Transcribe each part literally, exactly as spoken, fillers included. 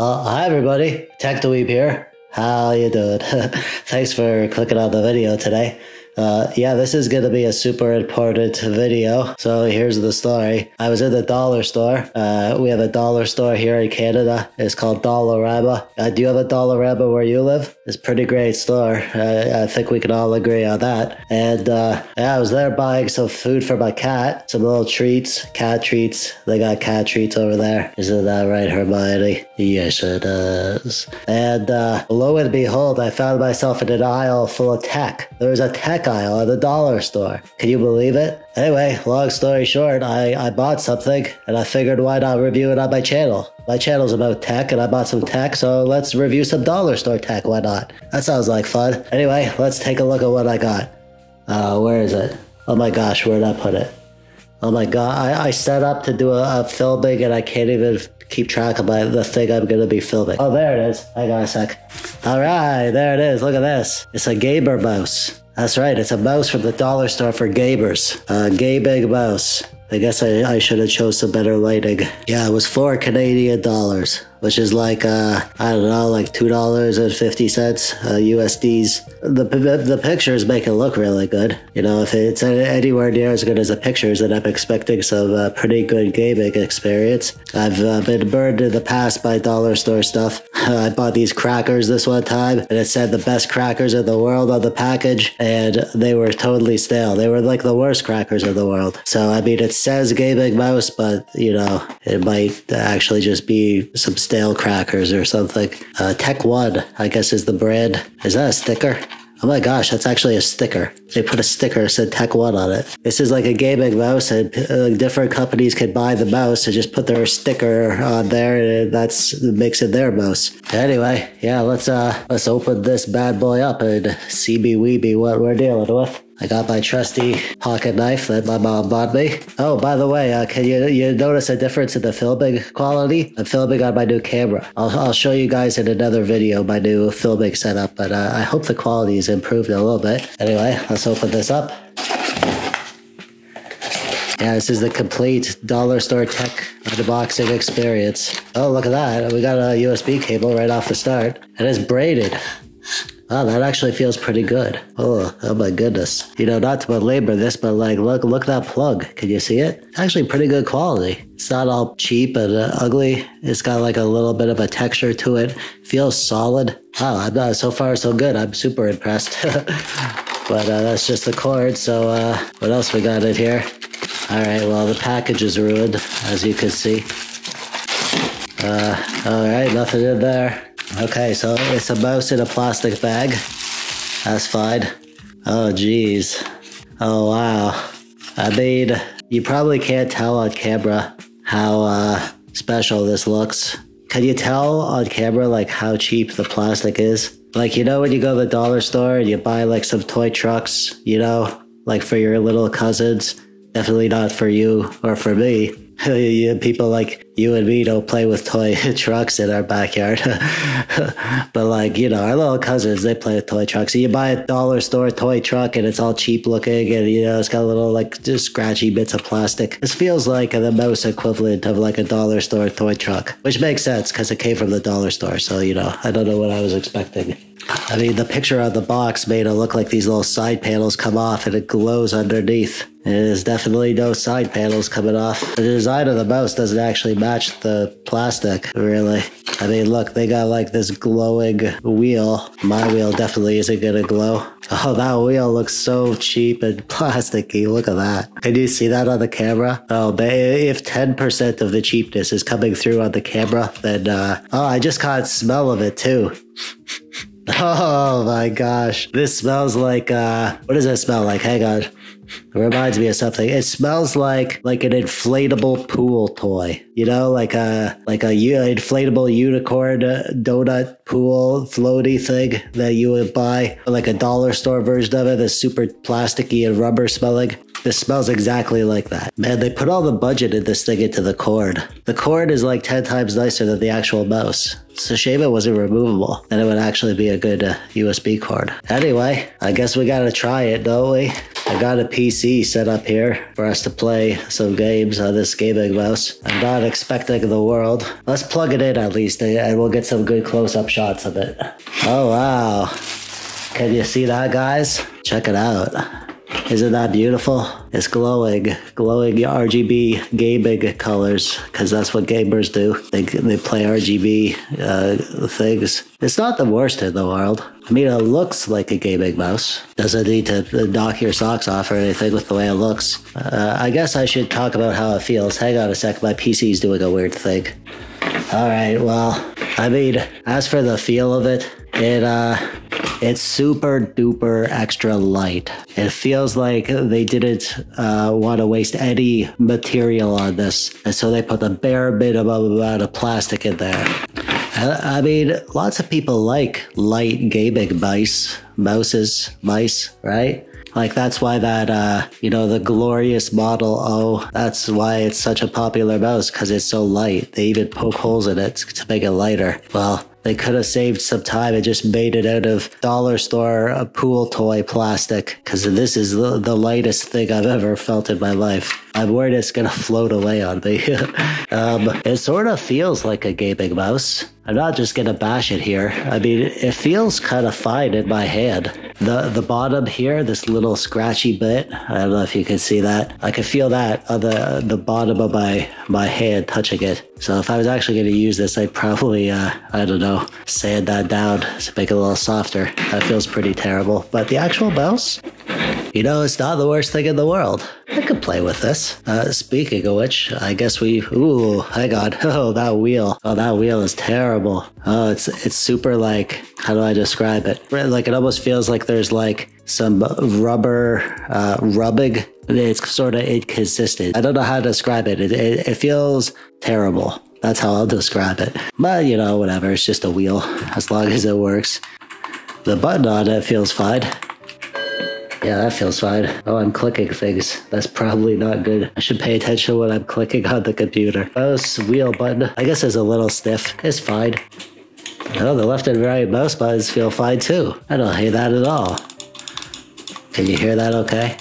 Uh, hi everybody, TechDweeb here. How you doing? Thanks for clicking on the video today. Uh, yeah, this is going to be a super important video. So here's the story. I was in the dollar store. Uh, we have a dollar store here in Canada. It's called Dollarama. Uh, do you have a Dollarama where you live? It's a pretty great store. Uh, I think we can all agree on that. And uh, yeah, I was there buying some food for my cat. Some little treats, cat treats. They got cat treats over there. Isn't that right, Hermione? Yes, it is. And uh, lo and behold, I found myself in an aisle full of tech. There was a tech aisle at the dollar store. Can you believe it? Anyway, long story short, I, I bought something and I figured why not review it on my channel. My channel's about tech and I bought some tech, so let's review some dollar store tech, why not? That sounds like fun. Anyway, let's take a look at what I got. Uh, where is it? Oh my gosh, where did I put it? Oh my god, I, I set up to do a, a filming and I can't even keep track of my, the thing I'm gonna be filming. Oh, there it is. Hang on a sec. Alright, there it is. Look at this. It's a gamer mouse. That's right, it's a mouse from the dollar store for gamers. A gaming mouse. I guess I, I should have chose some better lighting. Yeah, it was four Canadian dollars, which is like, uh, I don't know, like two dollars and fifty cents uh, U S Ds. The, the pictures make it look really good. You know, if it's anywhere near as good as the pictures, then I'm expecting some uh, pretty good gaming experience. I've uh, been burned in the past by dollar store stuff. I bought these crackers this one time, and it said the best crackers in the world on the package, and they were totally stale. They were like the worst crackers in the world. So, I mean, it says gaming mouse, but, you know, it might actually just be some stale crackers or something. Uh, Tech One, I guess, is the brand. Is that a sticker? Oh my gosh, that's actually a sticker. They put a sticker that said Tech One on it. This is like a gaming mouse, and uh, different companies can buy the mouse and just put their sticker on there, and that's makes it their mouse. Anyway, yeah, let's uh let's open this bad boy up and see me weeby what we're dealing with. I got my trusty pocket knife that my mom bought me. Oh, by the way, uh, can you you notice a difference in the filming quality? I'm filming on my new camera. I'll, I'll show you guys in another video my new filming setup, but uh, I hope the quality has improved a little bit. Anyway, let's open this up. Yeah, this is the complete dollar store tech unboxing experience. Oh, look at that. We got a U S B cable right off the start. And it's braided. Oh, that actually feels pretty good. Oh, oh my goodness. You know, not to belabor this, but like, look, look at that plug. Can you see it? Actually pretty good quality. It's not all cheap and uh, ugly. It's got like a little bit of a texture to it. Feels solid. Oh, I'm not, so far so good. I'm super impressed. But uh, that's just the cord. So uh, what else we got in here? All right, well, the package is ruined, as you can see. Uh, all right, nothing in there. Okay, so it's a mouse in a plastic bag. That's fine. Oh, geez. Oh, wow. I mean, you probably can't tell on camera how uh, special this looks. Can you tell on camera, like, how cheap the plastic is? Like, you know when you go to the dollar store and you buy, like, some toy trucks, you know? Like, for your little cousins? Definitely not for you or for me. People like you and me don't play with toy trucks in our backyard. But like, you know, our little cousins, they play with toy trucks. So you buy a dollar store toy truck and it's all cheap looking and, you know, it's got little like just scratchy bits of plastic. This feels like the most equivalent of like a dollar store toy truck, which makes sense because it came from the dollar store. So, you know, I don't know what I was expecting. I mean, the picture on the box made it look like these little side panels come off and it glows underneath. There's definitely no side panels coming off. The design of the mouse doesn't actually match the plastic, really. I mean, look, they got like this glowing wheel. My wheel definitely isn't gonna glow. Oh, that wheel looks so cheap and plasticky. Look at that. Can you see that on the camera? Oh, but if ten percent of the cheapness is coming through on the camera, then, uh, oh, I just caught smell of it too. Oh my gosh. This smells like, uh, what does that smell like? Hang on. It reminds me of something. It smells like like an inflatable pool toy. You know, like a like a u inflatable unicorn uh, donut pool floaty thing that you would buy, or like a dollar store version of it that's super plasticky and rubber smelling. This smells exactly like that. Man, they put all the budget in this thing into the cord. The cord is like ten times nicer than the actual mouse. It's a shame it wasn't removable. Then it would actually be a good uh, U S B cord. Anyway, I guess we gotta try it, don't we? I got a P C set up here for us to play some games on this gaming mouse. I'm not expecting the world. Let's plug it in at least and we'll get some good close-up shots of it. Oh wow. Can you see that, guys? Check it out. Isn't that beautiful? It's glowing, glowing R G B gaming colors, because that's what gamers do. They, they play R G B uh, things. It's not the worst in the world. I mean, it looks like a gaming mouse. Doesn't need to knock your socks off or anything with the way it looks. Uh, I guess I should talk about how it feels. Hang on a sec, my P C's doing a weird thing. All right, well, I mean, as for the feel of it, it, uh, it's super duper extra light. It feels like they didn't uh, want to waste any material on this. And so they put the bare minimum amount of plastic in there. I mean, lots of people like light gaming mice, mouses, mice, right? Like that's why that, uh, you know, the Glorious Model O, that's why it's such a popular mouse, because it's so light. They even poke holes in it to make it lighter. Well, they could have saved some time and just made it out of dollar store uh, pool toy plastic, because this is the, the lightest thing I've ever felt in my life. I'm worried it's going to float away on me. um, it sort of feels like a gaming mouse. I'm not just going to bash it here. I mean, it feels kind of fine in my hand. The the bottom here, this little scratchy bit, I don't know if you can see that. I can feel that on the, the bottom of my, my hand touching it. So if I was actually going to use this, I'd probably, uh, I don't know, sand that down to make it a little softer. That feels pretty terrible. But the actual mouse, you know, it's not the worst thing in the world. I could play with this. Uh, speaking of which, I guess we, ooh, hang on. Oh, that wheel. Oh, that wheel is terrible. Oh, it's, it's super like, how do I describe it? Like, it almost feels like there's like some rubber uh, rubbing. It's sort of inconsistent. I don't know how to describe it. It, it, it feels terrible. That's how I'll describe it. But, you know, whatever. It's just a wheel as long as it works. The button on it feels fine. Yeah, that feels fine. Oh, I'm clicking things. That's probably not good. I should pay attention when I'm clicking on the computer. Mouse wheel button, I guess, is a little stiff. It's fine. Oh, the left and right mouse buttons feel fine too. I don't hate that at all. Can you hear that okay?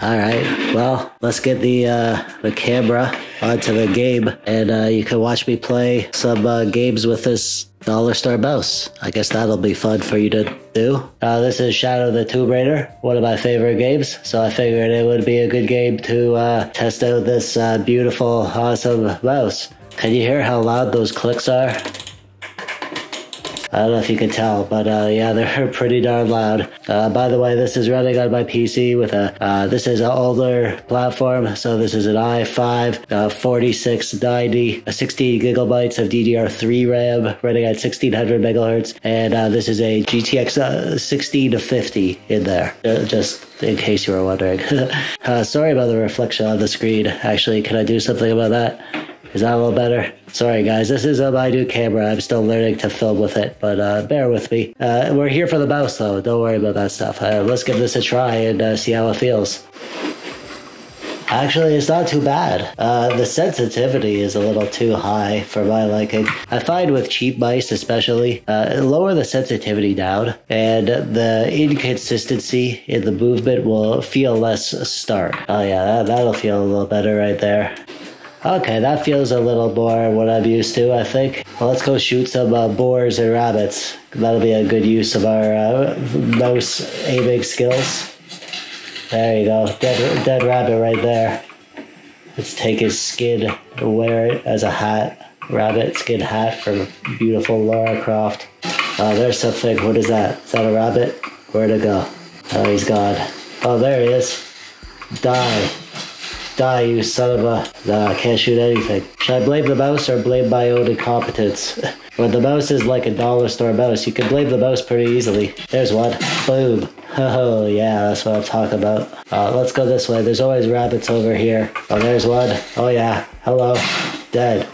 All right, well, let's get the uh, the camera onto the game, and uh, you can watch me play some uh, games with this dollar store mouse. I guess that'll be fun for you to do. Uh, this is Shadow the Tomb Raider, one of my favorite games, so I figured it would be a good game to uh, test out this uh, beautiful, awesome mouse. Can you hear how loud those clicks are? I don't know if you can tell, but uh, yeah, they're pretty darn loud. Uh, by the way, this is running on my P C with a, uh, this is an older platform, so this is an i five, uh, forty-six ninety, uh, sixteen gigabytes of D D R three RAM, running at sixteen hundred megahertz, and uh, this is a G T X uh, sixteen fifty in there, uh, just in case you were wondering. uh, sorry about the reflection on the screen. Actually, can I do something about that? Is that a little better? Sorry guys, this is uh, my new camera. I'm still learning to film with it, but uh, bear with me. Uh, we're here for the mouse though, don't worry about that stuff. Uh, let's give this a try and uh, see how it feels. Actually, it's not too bad. Uh, the sensitivity is a little too high for my liking. I find with cheap mice especially, uh, lower the sensitivity down and the inconsistency in the movement will feel less stark. Oh yeah, that'll feel a little better right there. Okay, that feels a little more what I'm used to, I think. Well, let's go shoot some uh, boars and rabbits. That'll be a good use of our uh, mouse aiming skills. There you go, dead, dead rabbit right there. Let's take his skin and wear it as a hat. Rabbit skin hat from beautiful Lara Croft. Oh, there's something. What is that? Is that a rabbit? Where'd it go? Oh, he's gone. Oh, there he is. Die. Die, you son of a... Nah, I can't shoot anything. Should I blame the mouse or blame my own incompetence? When the mouse is like a dollar store mouse, you can blame the mouse pretty easily. There's one. Boom. Oh, yeah, that's what I'm talking about. Uh, let's go this way. There's always rabbits over here. Oh, there's one. Oh, yeah. Hello. Dead.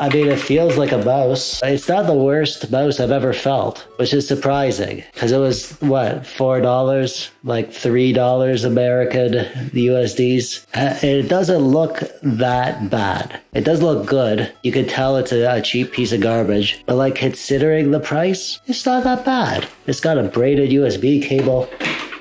I mean, it feels like a mouse. It's not the worst mouse I've ever felt, which is surprising because it was, what, four dollars? Like three dollars American U S Ds. It doesn't look that bad. It does look good. You could tell it's a, a cheap piece of garbage, but like considering the price, it's not that bad. It's got a braided U S B cable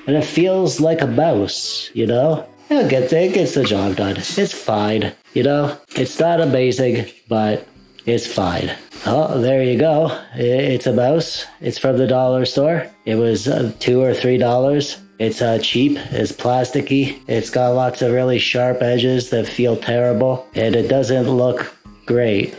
and it feels like a mouse, you know? It'll get, it gets the job done. It's fine. You know, it's not amazing, but it's fine. Oh, there you go. It's a mouse. It's from the dollar store. It was two or three dollars. It's uh, cheap. It's plasticky. It's got lots of really sharp edges that feel terrible. And it doesn't look great,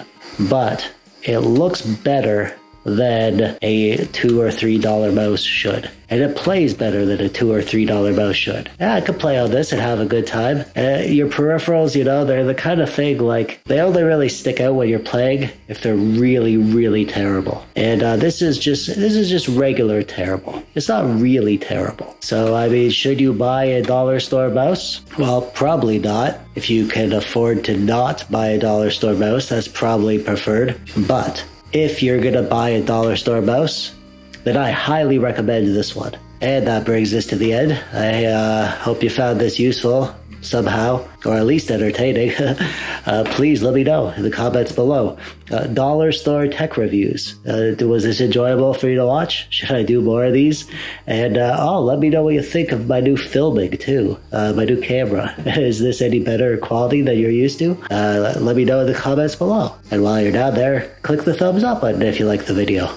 but it looks better than a two or three dollar mouse should, and it plays better than a two or three dollar mouse should. Yeah, I could play on this and have a good time. Uh, your peripherals, you know, they're the kind of thing like they only really stick out when you're playing if they're really, really terrible. And uh, this is just this is just regular terrible. It's not really terrible. So I mean, should you buy a dollar store mouse? Well, probably not. If you can afford to not buy a dollar store mouse, that's probably preferred. But if you're gonna buy a dollar store mouse, then I highly recommend this one. And that brings us to the end. I uh, hope you found this useful somehow, or at least entertaining. uh, please let me know in the comments below. Uh, dollar store tech reviews. Uh, was this enjoyable for you to watch? Should I do more of these? And uh, oh, let me know what you think of my new filming too, uh, my new camera. Is this any better quality than you're used to? Uh, let me know in the comments below. And while you're down there, click the thumbs up button if you liked the video,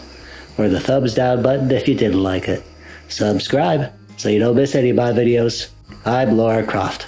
or the thumbs down button if you didn't like it. Subscribe so you don't miss any of my videos. I'm Lara Croft.